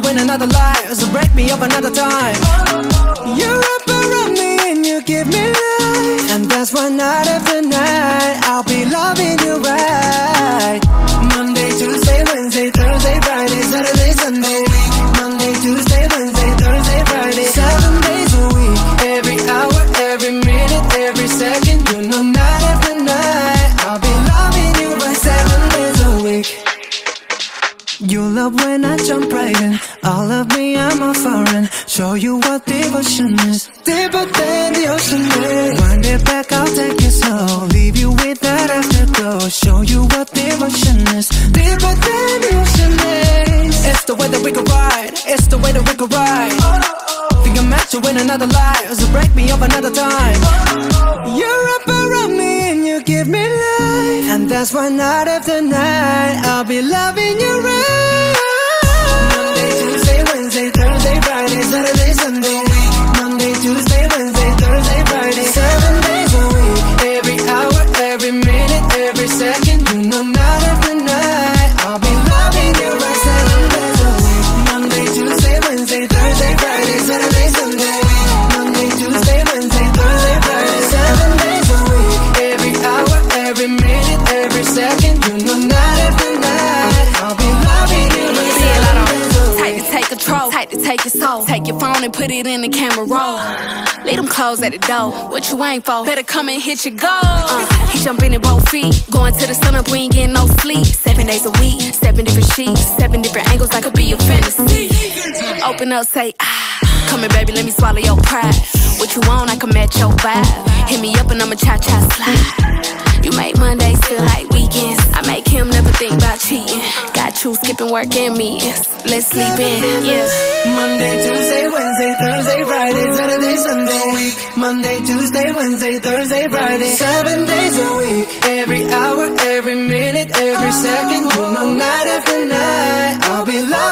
to win another life, so break me up another time. You wrap around me and you give me life, and that's why night after night I'll be loving you right. Monday, Tuesday, Wednesday, Thursday, Friday, Saturday, Sunday. Monday, Tuesday, Wednesday, Thursday, Friday, 7 days a week. Every hour, every minute, every second, you know, night after night I'll be loving you right, 7 days a week. You love when I jump right in, all of me, I'm a foreign. Show you what devotion is, deeper than the ocean is. Wind it back, I'll take you slow, leave you with that afterglow. Show you what devotion is, deeper than the ocean is. It's the way that we could ride, it's the way that we could ride. Think I'm meant to win another life, so break me up another time. You wrap around me and you give me life, and that's why night after night I'll be loving you right. Thursday, Friday, Saturday, Sunday. Monday, Tuesday, Wednesday, Thursday, Friday, 7 days a week. Every hour, every minute, every second, you know, night after night I'll be loving you right, 7 days a week. Monday, Tuesday, Wednesday, Thursday, Friday, Saturday, Sunday. Monday, Tuesday, Wednesday, Thursday, Friday, 7 days a week. Every hour, every minute, every second, you know, night after night I'll be loving you right, 7 days a week. Tight to take control, tight to take your soul. Take your phone and put it in the camera roll. Leave them clothes at the door. What you ain't for? Better come and hit your goal. He jumping in both feet, going to the sun up, we ain't getting no sleep. 7 days a week, 7 different sheets, 7 different angles. I could be your fantasy. Open up, say ah. Come here, baby, let me swallow your pride. What you want, I can match your vibe. Hit me up and I'ma cha-cha slide. You make Mondays feel like weekends. I make him never think about cheating. Got you skipping work and meetings. Let's sleep in, yeah. Monday, Tuesday, Wednesday, Thursday, Friday, Saturday, Sunday. Monday, Tuesday, Wednesday, Thursday, Friday, 7 days a week. Every hour, every minute, every second, you know, night after night I'll be loving you.